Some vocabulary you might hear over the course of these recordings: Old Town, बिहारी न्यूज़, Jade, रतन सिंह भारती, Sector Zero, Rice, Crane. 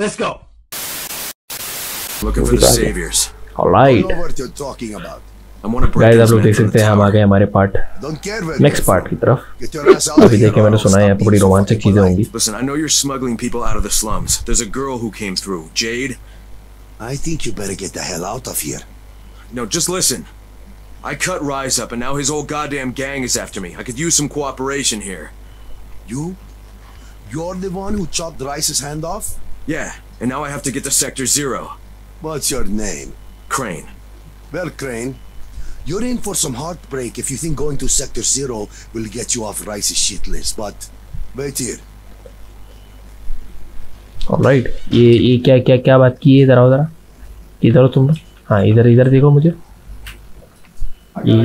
Let's go. Looking for the saviors. All right. Guys आप लोग देख सकते हैं हम आ गए हमारे पार्ट नेक्स्ट पार्ट की तरफ। अभी देखिए मैंने सुना है यहाँ पर बड़ी रोमांचक चीजें होंगी। Listen, I know you're smuggling people out of the slums. There's a girl who came through, Jade. I think you better get the hell out of here. No, just listen. I cut Rice up and now his whole goddamn gang is after me. I could use some cooperation here. You're the one who chopped Rice's hand off? Yeah, and now I have to get to Sector Zero. What's your name? Crane. Well, Crane, you're in for some heartbreak if you think going to Sector Zero will get you off Rice's shit list, but wait here. Alright, ये क्या बात की है? इधर आओ जरा, इधर हो तुम लोग। हाँ इधर देखो मुझे। ये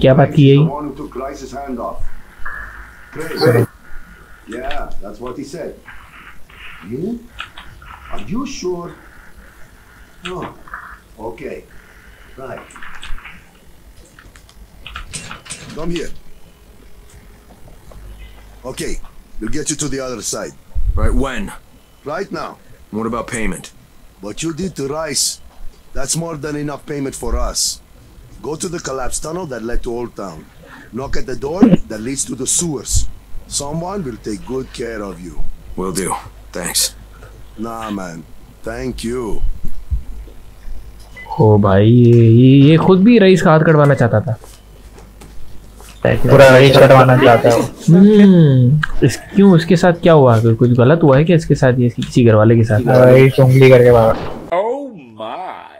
क्या बात की है? Yeah, that's what he said. You? Are you sure? No. Okay. Right. Come here. Okay, we'll get you to the other side. Right when? Right now. What about payment? What you did to Rice, that's more than enough payment for us. Go to the collapsed tunnel that led to Old Town. Knock at the door that leads to the sewers. Someone will take good care of you. Will do. Thanks. Nah, man. Thank you. Oh, भाई ये खुद भी rice का हाथ कटवाना चाहता था। पूरा रईस कटवाना चाहता है। क्यों इसके साथ क्या हुआ? कुछ गलत हुआ है क्या इसके साथ? ये किसी घरवाले के साथ रईस उंगली करके मारा। Oh my!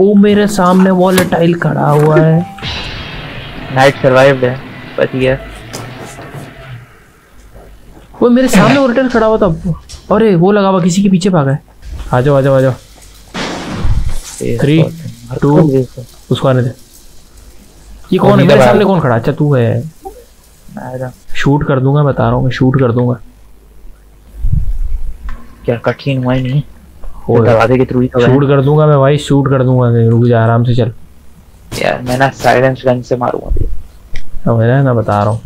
ओ मेरे सामने वॉलेटाइल खड़ा हुआ है। नाइट सर्वाइव्ड है। बच गया। वो मेरे सामने वॉलेटाइल खड़ा हुआ था। अरे वो लगा हुआ किसी के पीछे भागा है। आ जाओ 3, 2 उसको आने दे। ये कौन है मेरे सामने? कौन खड़ा? अच्छा तू है। शूट कर दूंगा, बता रहा हूँ मैं, शूट कर दूंगा। क्या कठिन हुआ ही नहीं, दरवाजे के थ्रू ही शूट कर दूंगा मैं भाई, शूट कर दूंगा। रुक जा, आराम से चल यार। मैं ना साइलेंस गन से मारूंगा, मैं ना बता रहा हूँ।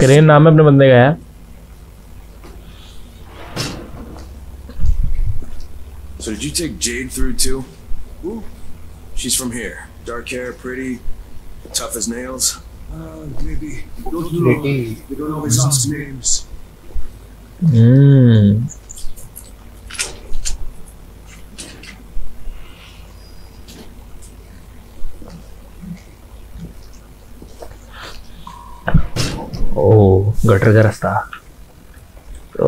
क्रेन नाम है अपने बंदे का यार। So did you take Jade through too? Who? She's from here. Dark hair, pretty, tough as nails. Maybe. We don't always ask names. Gutter का रास्ता तो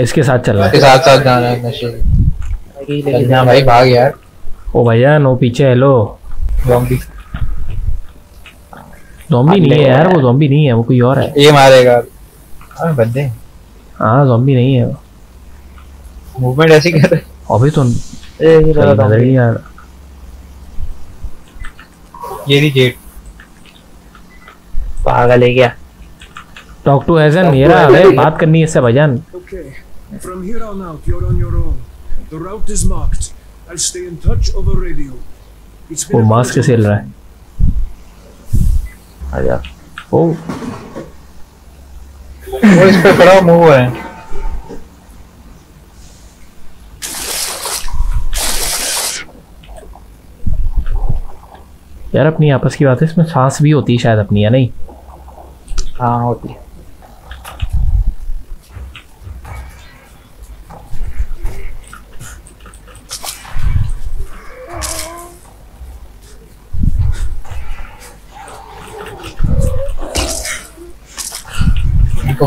इसके साथ चल रहा है, इसके साथ जाना है। नशे भाई भाग यार। ओ भैया नो पीछे। Hello zombie. ज़ॉम्बी नहीं है यार, वो ज़ॉम्बी नहीं है, वो कोई और है। ये मारेगा बंदे। हाँ ज़ॉम्बी नहीं है, मूवमेंट ऐसी कर रहे अभी तो यार। ये भी गेट पागल है क्या? टॉक टू एजन। मेरा अरे बात करनी है इससे भजन। Okay from here on out you are on your own. The route is marked. I will stay in touch over radio. It's been mask कैसे हिल रहा है? आ जा। ओ वो इस पे खड़ा मूव है। यार अपनी आपस की बात है, इसमें सांस भी होती है शायद अपनी, या नहीं? हाँ होती है। इनको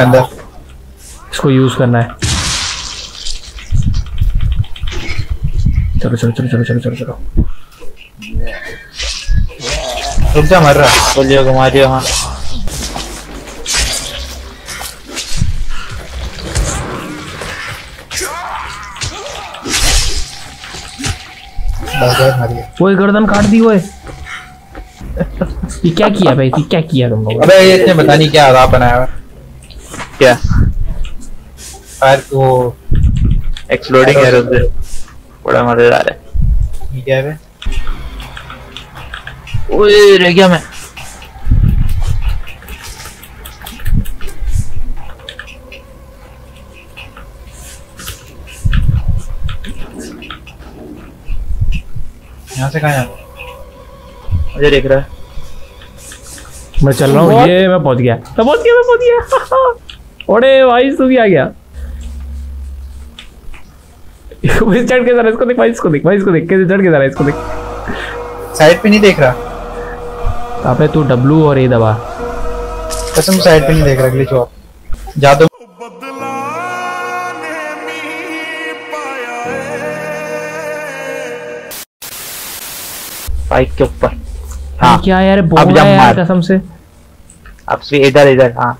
अंदर इसको यूज करना है। चलो चलो चलो चलो चलो चलो चलो रुक जा मर रहा बोलियो को मारियो। हाँ वो गर्दन काट दी वो ये क्या किया भाई ये क्या किया तुम लोग? अबे ये इसने पता नहीं क्या आधा बनाया क्या यार वो एक्सप्लोडिंग एरो से बड़ा मजेदार है। ये क्या है ओए रह गया मैं। यहाँ से कहाँ जाना मुझे देख रहा है मैं चल रहा हूँ। ये मैं पहुंच गया मैं पहुंच गया अरे भाई तू भी आ गया। चढ़ के जरा इसको देख भाई इसको देख कैसे चढ़ के जरा इसको देख। साइड पे नहीं देख रहा आपने तू W और A दबा। कसम साइड पे नहीं देख रहा अगले चौक जादू बाइक के ऊपर। हाँ क्या यार अब जम मार कसम से अब से इधर हाँ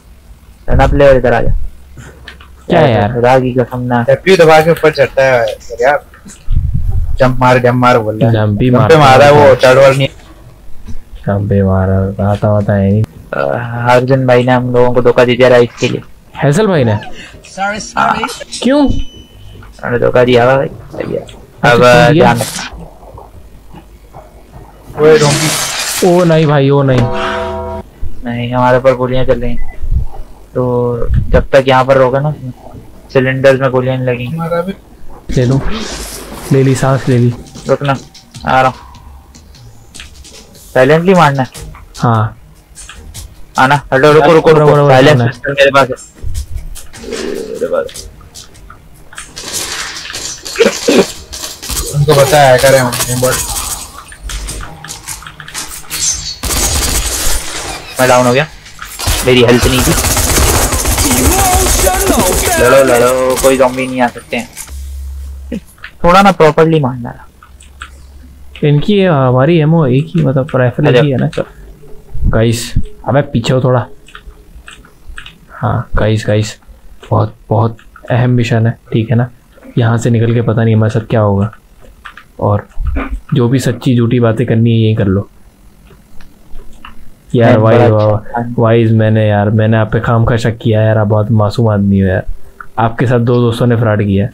रन अप लेवल इधर आ जा। क्या यार रागी कसम ना टप्पी दबा के ऊपर चढ़ता है यार। जंप मार बोल रहा है जंप भी मारा है वो चढ़वर नहीं जंप भी मारा आता है नहीं। अर्जुन भाई ने हम लोगों को धोखा दे दिया राइस के लिए। हैसल भाई ने सॉरी क्यों अरे धोखा दिया भाई। अब जान ओए डोंकी ओ नहीं भाई ओ नहीं हमारे पर गोलियां चल रही तो जब तक यहाँ पर होगा ना सिलेंडर्स में गोलियां लगेंगी। ले लो ले ली सांस ले ली रुकना आ रहा साइलेंटली मारना है। हाँ आना हटो रुको साइलेंट सिस्टम मेरे पास है उनको पता है हैकर है हम बट मैं डाउन हो गया मेरी हेल्थ नहीं थी। लड़ो कोई ज़ॉम्बी नहीं आ सकते हैं थोड़ा ना प्रॉपर्ली मारना इनकी हमारी एमओ एक ही मतलब राइफल है ना गाइस। हमें पीछे हो थोड़ा। हाँ गाइस बहुत अहम मिशन है ठीक है ना। यहाँ से निकल के पता नहीं हमारे साथ क्या होगा और जो भी सच्ची झूठी बातें करनी है यही कर लो यार। वाइज मैंने आप पे खाम का शक किया यार। आप बहुत मासूम आदमी हो यार। आपके साथ दो दोस्तों ने फ्रॉड किया।